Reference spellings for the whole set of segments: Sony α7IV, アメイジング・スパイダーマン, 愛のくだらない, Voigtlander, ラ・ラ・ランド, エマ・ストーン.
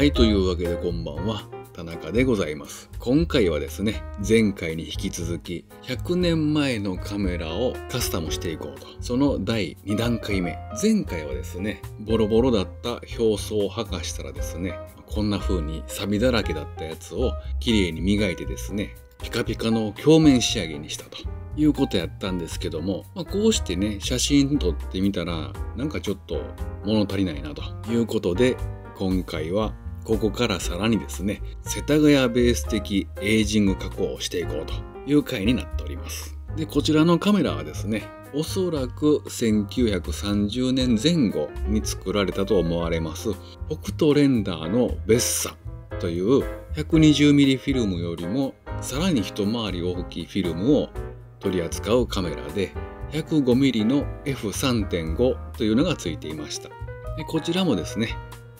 はい、というわけでこんばんは、田中でございます。今回はですね、前回に引き続き100年前のカメラをカスタムしていこうと。その第2段階目。前回はですね、ボロボロだった表層を剥がしたらですね、こんな風に錆だらけだったやつを綺麗に磨いてですね、ピカピカの鏡面仕上げにしたということやったんですけども、こうしてね、写真撮ってみたらなんかちょっと物足りないなということで、今回はここからさらにですね、世田谷ベース的エイジング加工をしていこうという回になっております。で、こちらのカメラはですね、おそらく1930年前後に作られたと思われます、北斗レンダーのベッサという 120mm フィルムよりもさらに一回り大きいフィルムを取り扱うカメラで 105mm の F3.5 というのがついていました。で、こちらもですね、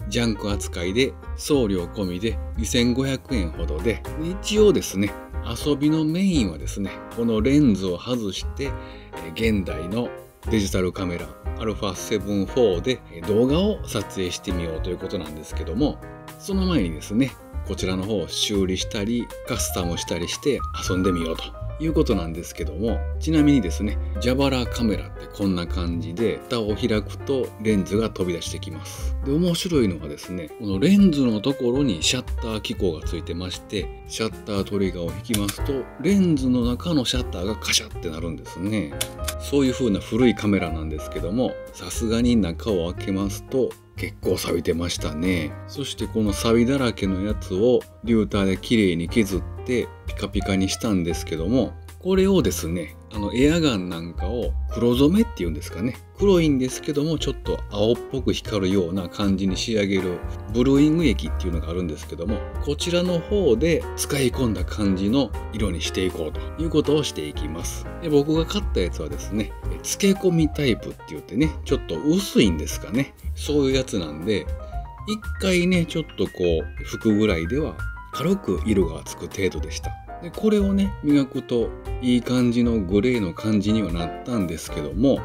ジャンク扱いで送料込みで2500円ほどで、一応ですね、遊びのメインはですね、このレンズを外して現代のデジタルカメラ α7IV で動画を撮影してみようということなんですけども、その前にですね、こちらの方を修理したりカスタムしたりして遊んでみようということなんですけども、ちなみにですね、蛇腹カメラってこんな感じで蓋を開くとレンズが飛び出してきます。で、面白いのがですね、このレンズのところにシャッター機構がついてまして、シャッタートリガーを引きますとレンズの中のシャッターがカシャってなるんですね。そういう風な古いカメラなんですけども、さすがに中を開けますと結構錆びてましたね。そしてこの錆だらけのやつをリューターで綺麗に削ってピカピカにしたんですけども、これをですね、エアガンなんかを黒染めっていうんですかね、黒いんですけどもちょっと青っぽく光るような感じに仕上げるブルーイング液っていうのがあるんですけども、こちらの方で使い込んだ感じの色にしていこうということをしていきます。で、僕が買ったやつはですね、漬け込みタイプって言ってね、ちょっと薄いんですかね、そういうやつなんで、一回ねちょっとこう拭くぐらいでは軽く色がつく程度でした。で、これをね磨くといい感じのグレーの感じにはなったんですけども、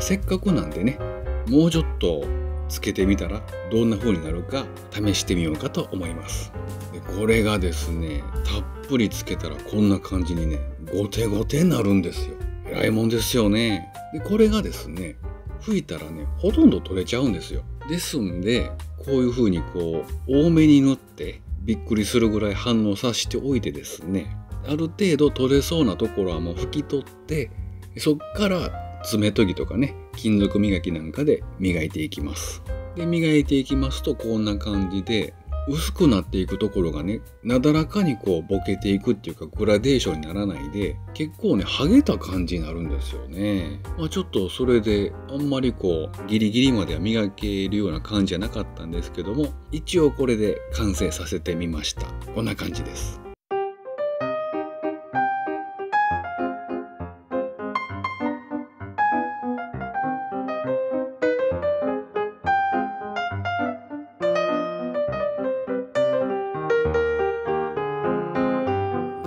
せっかくなんでね、もうちょっとつけてみたらどんな風になるか試してみようかと思います。で、これがですね、たっぷりつけたらこんな感じにね、ゴテゴテになるんですよ。えらいもんですよね。で、これがですね、吹いたらねほとんど取れちゃうんですよ。ですんで、こういう風にこう多めに塗ってびっくりするぐらい反応させておいてですね、ある程度取れそうなところはもう拭き取って、そっから爪研ぎとかね、金属磨きなんかで磨いていきます。で、磨いていきますとこんな感じで薄くなっていくところがね、なだらかにこうボケていくっていうか、グラデーションにならないで結構ね剥げた感じになるんですよね。ちょっとそれであんまりこうギリギリまでは磨けるような感じじゃなかったんですけども、一応これで完成させてみました。こんな感じです。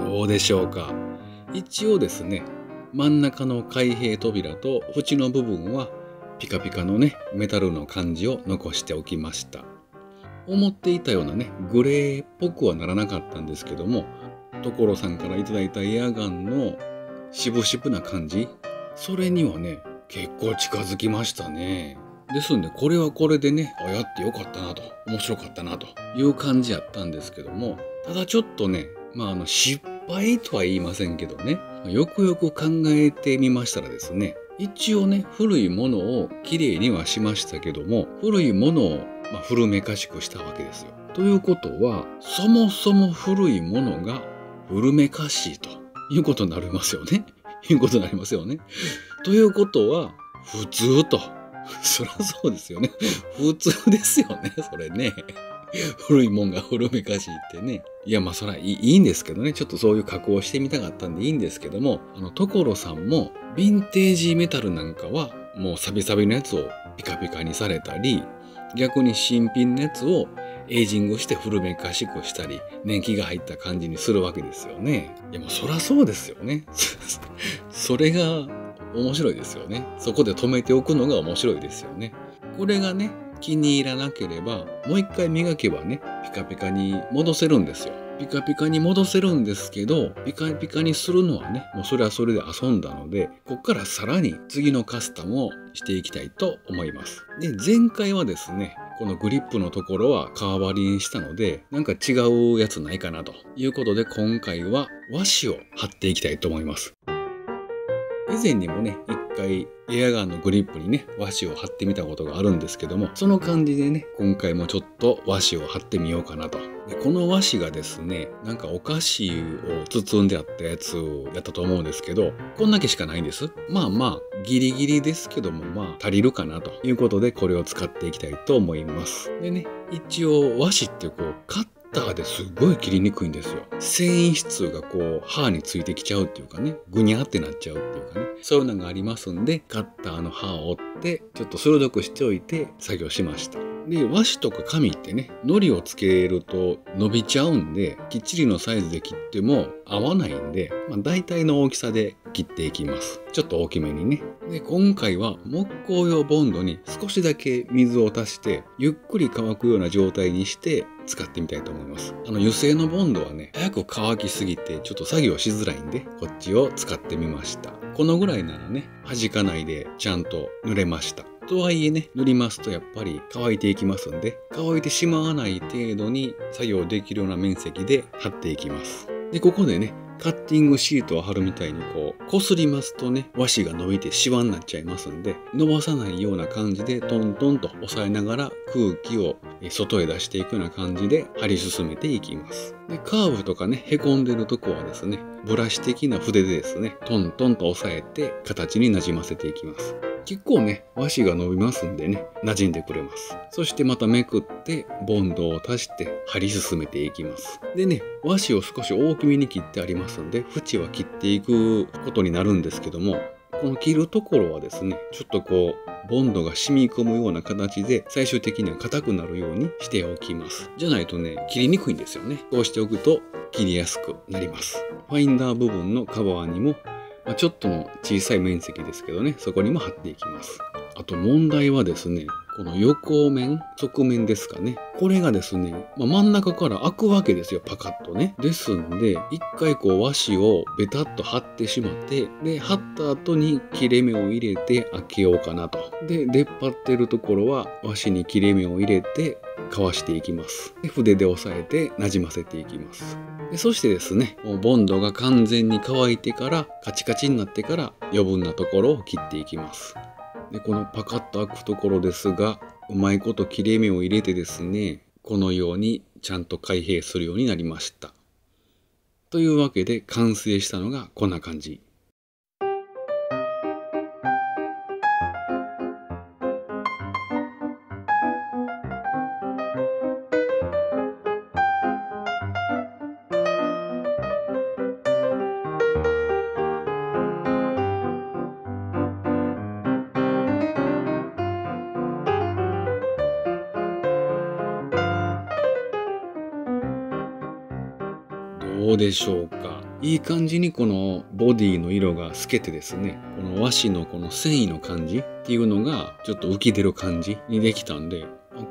どうでしょうか。一応ですね、真ん中の開閉扉と縁の部分はピカピカのねメタルの感じを残しておきました。思っていたようなねグレーっぽくはならなかったんですけども、所さんからいただいたエアガンの渋々な感じ、それにはね結構近づきましたね。ですんで、これはこれでね、やってよかったなと、面白かったなという感じやったんですけども、ただちょっとね、失敗とは言いませんけどね、よくよく考えてみましたらですね、一応ね古いものをきれいにはしましたけども、古いものを古めかしくしたわけですよ。ということは、そもそも古いものが古めかしいということになりますよね。ということは普通と。そりゃそうですよね。普通ですよね、それね。古いもんが古めかしいってね。いや、そりゃいいんですけどね。ちょっとそういう加工をしてみたかったんでいいんですけども、所さんもヴィンテージメタルなんかはもうサビサビのやつをピカピカにされたり、逆に新品のやつをエイジングして古めかしくしたり、年季が入った感じにするわけですよね。いや、そりゃそうですよね。それが面白いですよね。そこで止めておくのが面白いですよね。これがね、気に入らなければもう一回磨けばね、ピカピカに戻せるんですよ。ピカピカに戻せるんですけど、ピカピカにするのはね、もうそれはそれで遊んだので、こっからさらに次のカスタムをしていきたいと思います。で、前回はですね、このグリップのところは革張りにしたので、なんか違うやつないかなということで、今回は和紙を貼っていきたいと思います。以前にもね、一回エアガンのグリップにね、和紙を貼ってみたことがあるんですけども、その感じでね、今回もちょっと和紙を貼ってみようかなと。で、この和紙がですね、なんかお菓子を包んであったやつをやったと思うんですけど、こんだけしかないんです。まあまあ、ギリギリですけども、まあ足りるかなということで、これを使っていきたいと思います。でね、一応和紙ってこう、カッターですごい切りにくいんですよ。繊維質がこう、刃についてきちゃうっていうかね、ぐにゃってなっちゃうっていうかね、そういうのがありますんで、カッターの刃を折って、ちょっと鋭くしておいて作業しました。で、和紙とか紙ってね、糊をつけると伸びちゃうんで、きっちりのサイズで切っても合わないんで、まあ、大体の大きさで切っていきます。ちょっと大きめにね。で、今回は木工用ボンドに少しだけ水を足して、ゆっくり乾くような状態にして使ってみたいと思います。油性のボンドはね、早く乾きすぎてちょっと作業しづらいんで、こっちを使ってみました。このぐらいならね、弾かないでちゃんと塗れました。とはいえね、塗りますとやっぱり乾いていきますんで、乾いてしまわない程度に作業できるような面積で貼っていきます。で、ここでね、カッティングシートを貼るみたいにこう、擦りますとね、和紙が伸びてシワになっちゃいますんで、伸ばさないような感じでトントンと押さえながら空気を外へ出していくような感じで貼り進めていきます。で、カーブとかね、凹んでるとこはですね、ブラシ的な筆でですね、トントンと押さえて形になじませていきます。結構ね、和紙が伸びますんでね、馴染んでくれます。そしてまためくって、ボンドを足して貼り進めていきます。でね、和紙を少し大きめに切ってありますんで、縁は切っていくことになるんですけども、この切るところはですね、ちょっとこう、ボンドが染み込むような形で最終的には硬くなるようにしておきます。じゃないとね、切りにくいんですよね。こうしておくと切りやすくなります。ファインダー部分のカバーにも、まあちょっとの小さい面積ですけどね、そこにも貼っていきます。あと問題はですね、この横面、側面ですかね。これがですね、まあ、真ん中から開くわけですよ、パカッとね。ですんで、一回こう和紙をベタッと貼ってしまって、で、貼った後に切れ目を入れて開けようかなと。で、出っ張ってるところは和紙に切れ目を入れて、かわしていきます。で、筆で押さえてなじませていきます。で、そしてですね、もうボンドが完全に乾いてから、カチカチになってから余分なところを切っていきます。で、このパカッと開くところですが、うまいこと切れ目を入れてですね、このようにちゃんと開閉するようになりました。というわけで完成したのがこんな感じ。どうでしょうか。いい感じにこのボディの色が透けてですね、この和紙のこの繊維の感じっていうのがちょっと浮き出る感じにできたんで、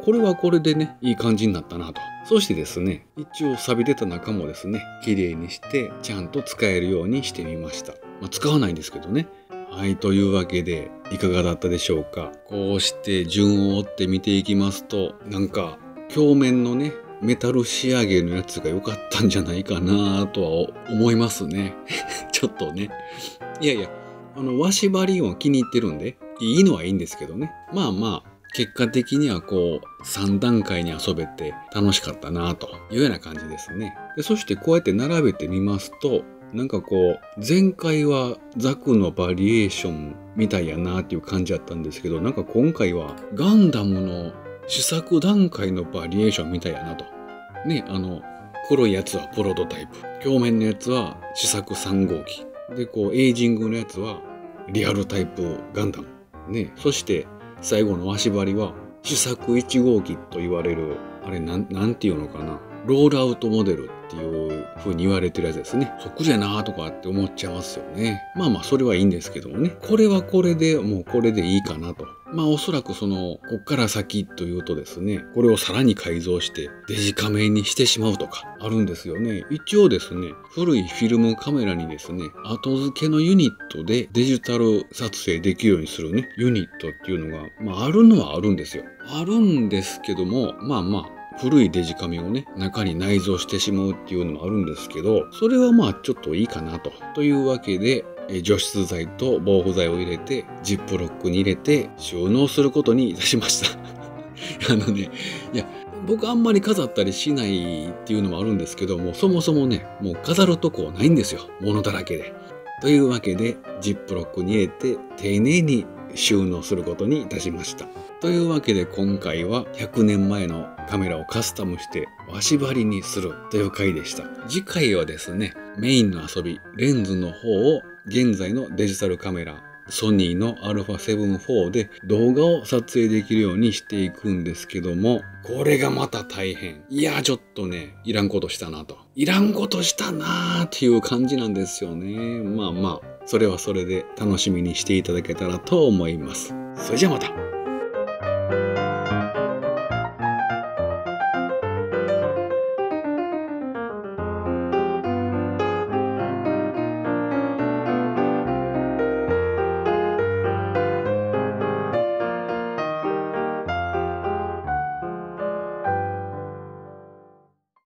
これはこれでね、いい感じになったなと。そしてですね、一応錆び出た中もですね、綺麗にしてちゃんと使えるようにしてみました。まあ、使わないんですけどね。はい、というわけでいかがだったでしょうか。こうして順を追って見ていきますと、なんか表面のね、メタル仕上げのやつが良かったんじゃないかなとは思いますね。ちょっとね。いやいや、和紙張りを気に入ってるんで、いいのはいいんですけどね。まあまあ、結果的にはこう、3段階に遊べて楽しかったなというような感じですね。で、そしてこうやって並べてみますと、なんかこう、前回はザクのバリエーションみたいやなっていう感じだったんですけど、なんか今回はガンダムの試作段階のバリエーションみたいやなと。ね、黒いやつはプロトタイプ。表面のやつは試作3号機。で、こう、エイジングのやつはリアルタイプガンダム。ね、そして最後の和紙張りは試作1号機と言われる、あれなんていうのかな。ロールアウトモデルっていう風に言われてるやつですね。そっくりやなとかって思っちゃいますよね。まあまあそれはいいんですけどもね。これはこれでもうこれでいいかなと。まあおそらくこっから先というとですね、これをさらに改造してデジカメにしてしまうとかあるんですよね。一応ですね、古いフィルムカメラにですね、後付けのユニットでデジタル撮影できるようにするね、ユニットっていうのが、まああるのはあるんですよ。あるんですけども、まあまあ、古いデジカメをね、中に内蔵してしまうっていうのもあるんですけど、それはまあちょっといいかなと。というわけで、除湿剤と防腐剤を入れて、ジップロックに入れて収納することにいたしました。いや、僕あんまり飾ったりしないっていうのもあるんですけども、そもそもね、もう飾るとこないんですよ。物だらけで。というわけで、ジップロックに入れて、丁寧に収納することにいたしました。というわけで今回は100年前のカメラをカスタムして和縛りにするという回でした。次回はですね、メインの遊び、レンズの方を現在のデジタルカメラ、ソニーの α7IV で動画を撮影できるようにしていくんですけども、これがまた大変。いや、ちょっとね、いらんことしたなと。いらんことしたなーっていう感じなんですよね。まあまあ、それはそれで楽しみにしていただけたらと思います。それじゃあまた。